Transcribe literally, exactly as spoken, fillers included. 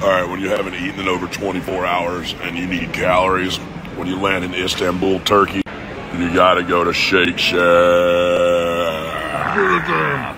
All right, when you haven't eaten in over twenty-four hours and you need calories, when you land in Istanbul, Turkey, you gotta go to Shake Shack.